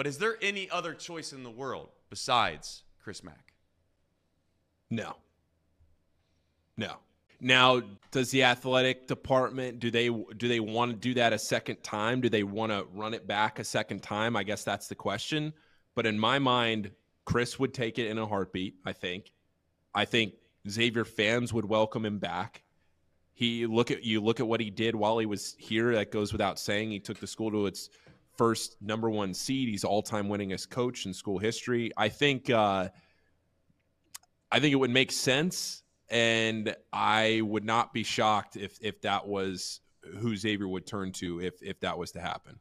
But is there any other choice in the world besides Chris Mack? No. No. Now, does the athletic department, do they want to do that a second time? Do they want to run it back a second time? I guess that's the question. But in my mind, Chris would take it in a heartbeat, I think. I think Xavier fans would welcome him back. You look at what he did while he was here. That goes without saying. He took the school to its first #1 seed. He's all-time winningest coach in school history. I think it would make sense. And I would not be shocked if that was who Xavier would turn to if that was to happen.